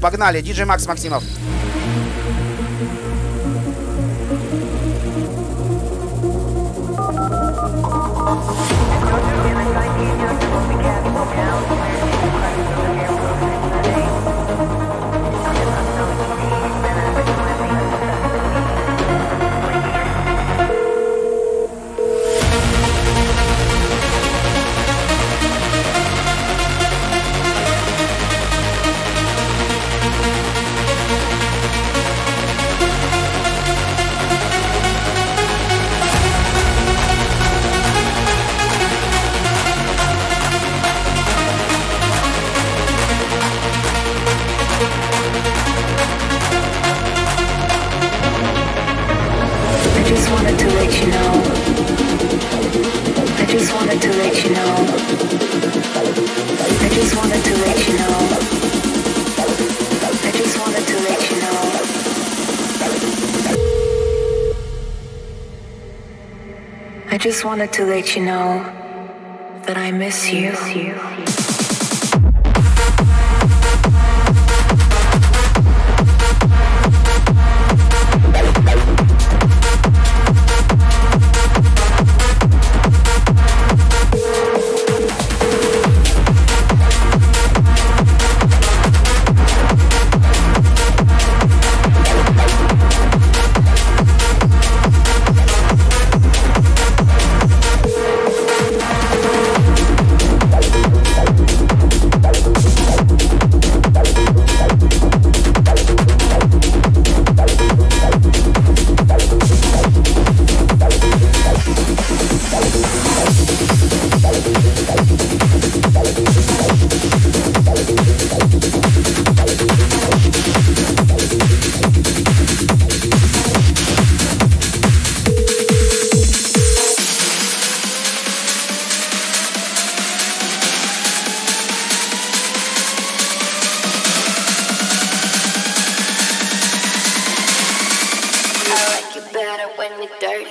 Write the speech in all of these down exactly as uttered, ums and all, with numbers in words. Погнали, диджей Макс Максимов. I just wanted to let you know. I just wanted to let you know. I just wanted to let you know. I just wanted to let you know. I just wanted to let you know that I miss you. Dirty.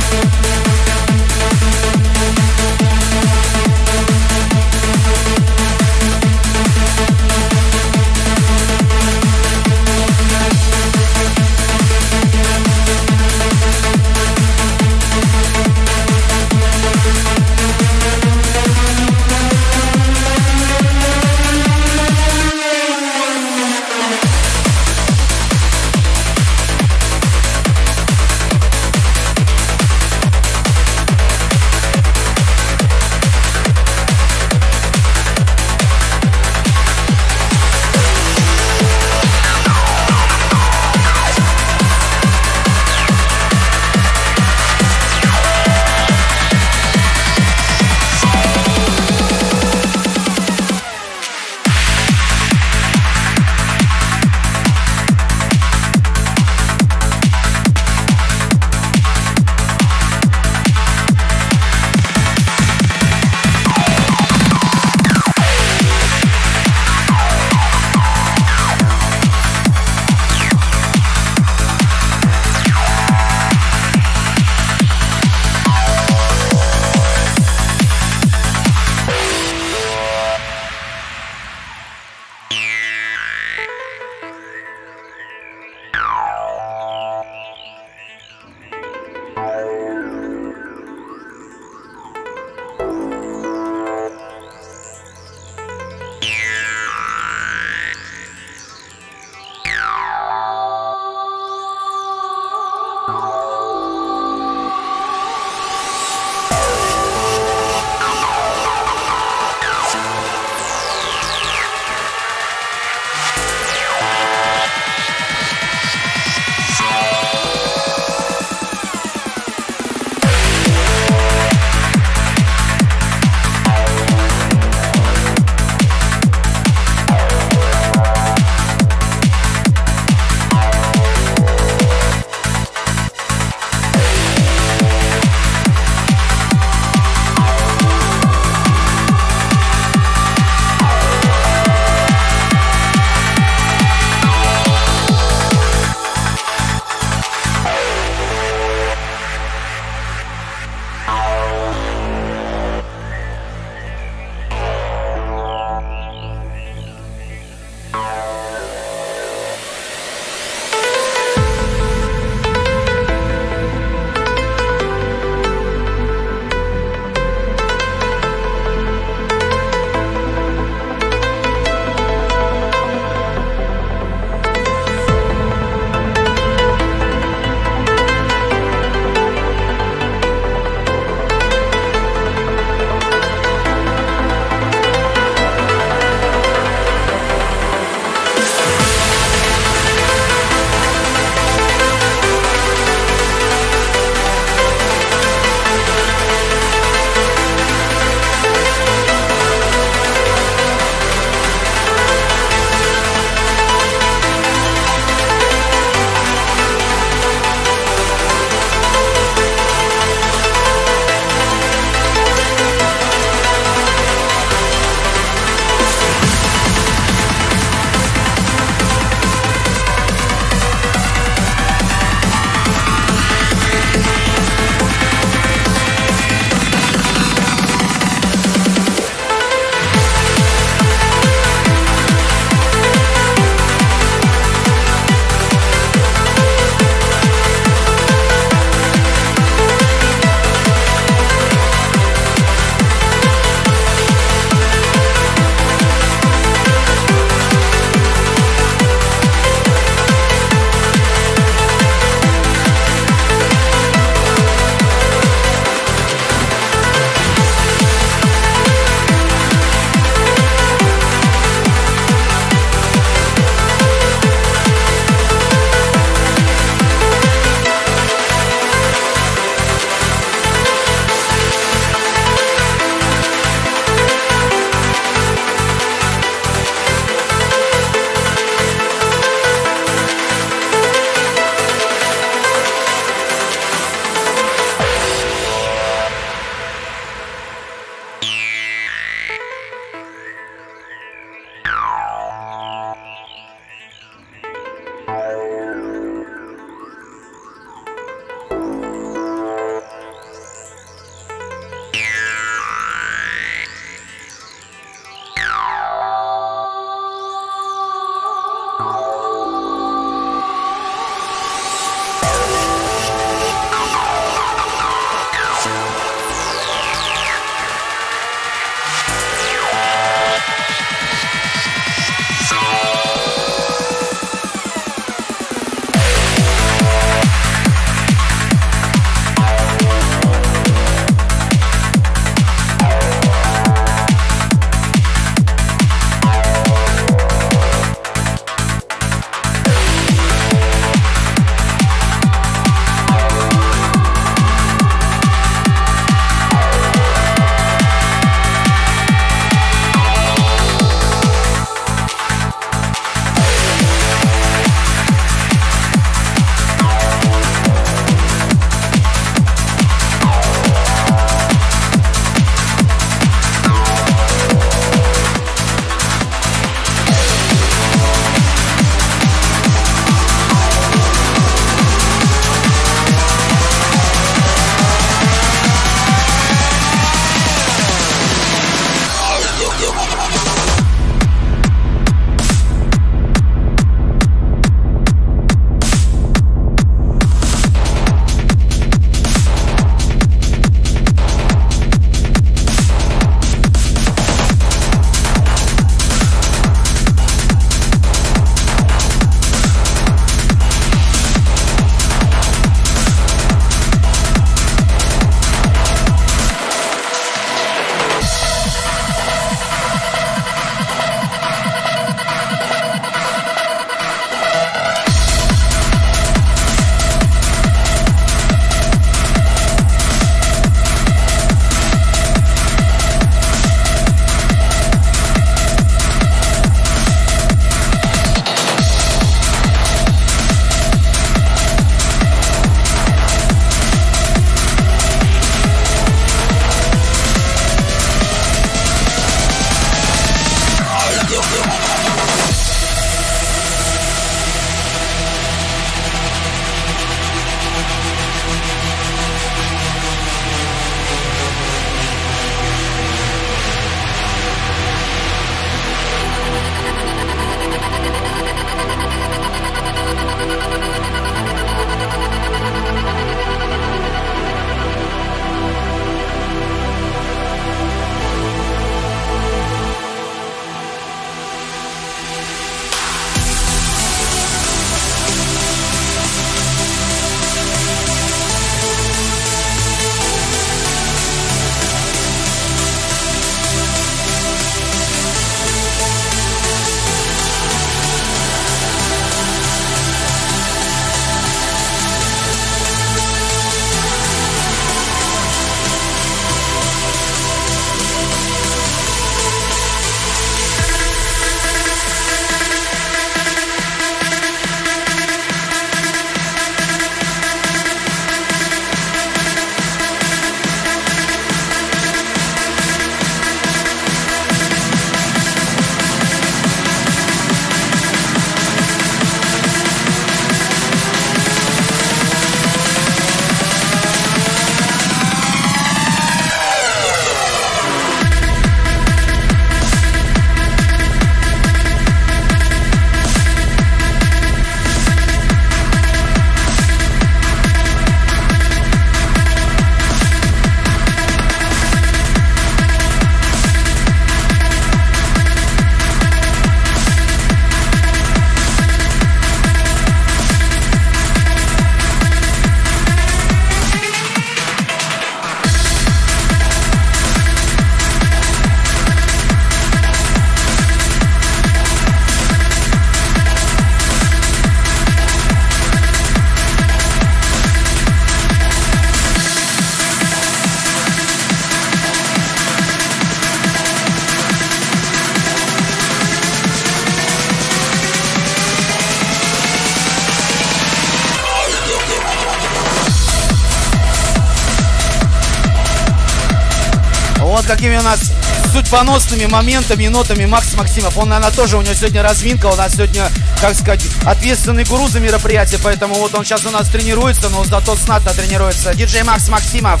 какими у нас судьбоносными моментами, нотами Макс Максимов. Он, наверное, тоже у него сегодня развинка, у нас сегодня, как сказать, ответственный гуру за мероприятие, поэтому вот он сейчас у нас тренируется, но зато знатно тренируется. Диджей Макс Максимов.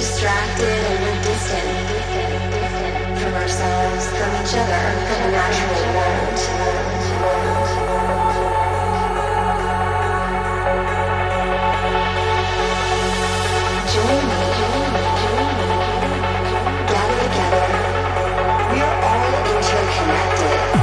distracted and we're distant from ourselves, from each other, from the natural world. Join me. Gather together. We are all interconnected.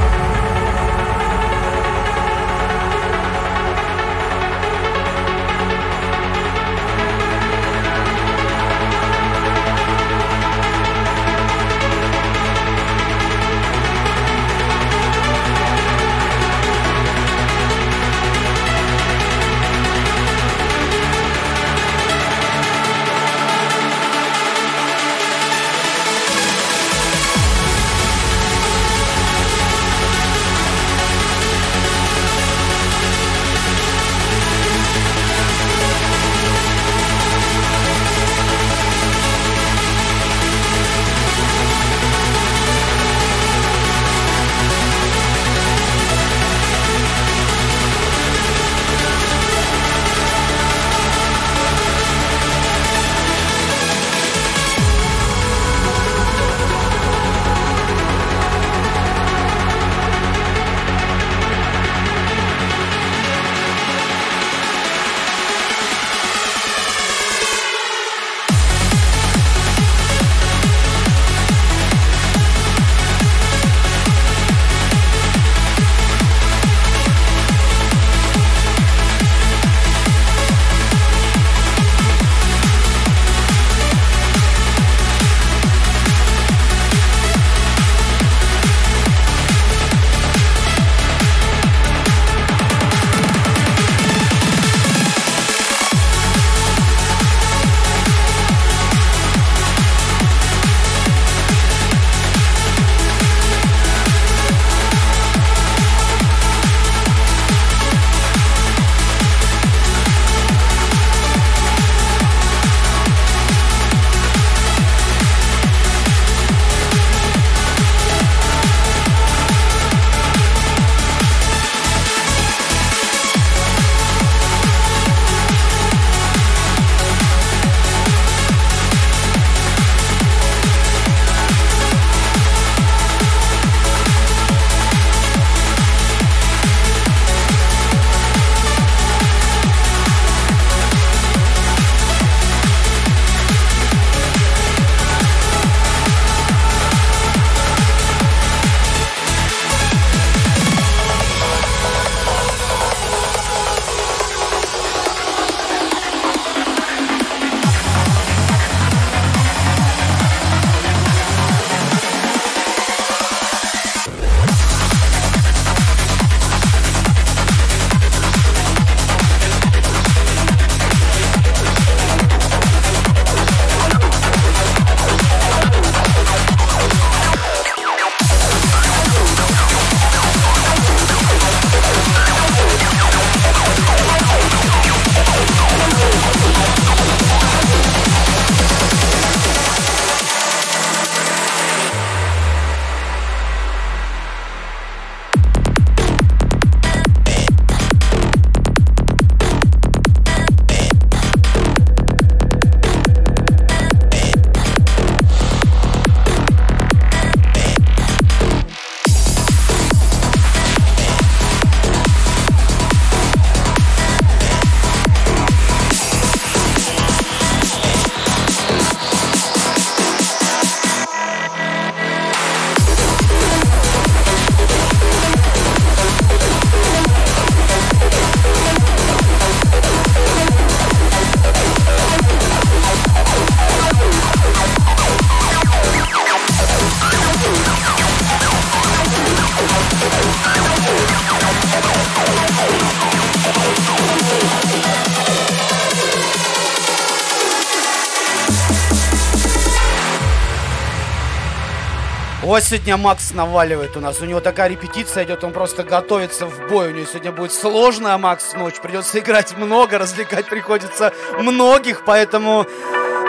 Вот сегодня Макс наваливает у нас. У него такая репетиция идет, он просто готовится в бой. У него сегодня будет сложная Макс ночь. Придется играть много, развлекать приходится многих. Поэтому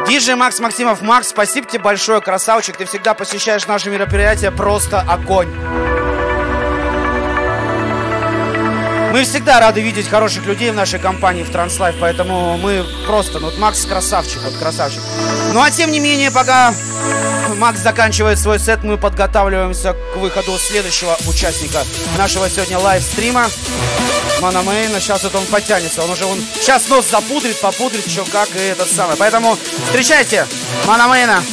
диджей Макс Максимов. Макс, спасибо тебе большое, красавчик. Ты всегда посещаешь наши мероприятия. Просто огонь. Мы всегда рады видеть хороших людей в нашей компании, в Транслайф, поэтому мы просто... Ну, вот Макс красавчик, вот красавчик. Ну, а тем не менее, пока Макс заканчивает свой сет, мы подготавливаемся к выходу следующего участника нашего сегодня лайвстрима. Mano Meyn, сейчас вот он подтянется, он уже, он сейчас нос запудрит, попудрит, что как, и это самое. Поэтому встречайте Mano Meyna.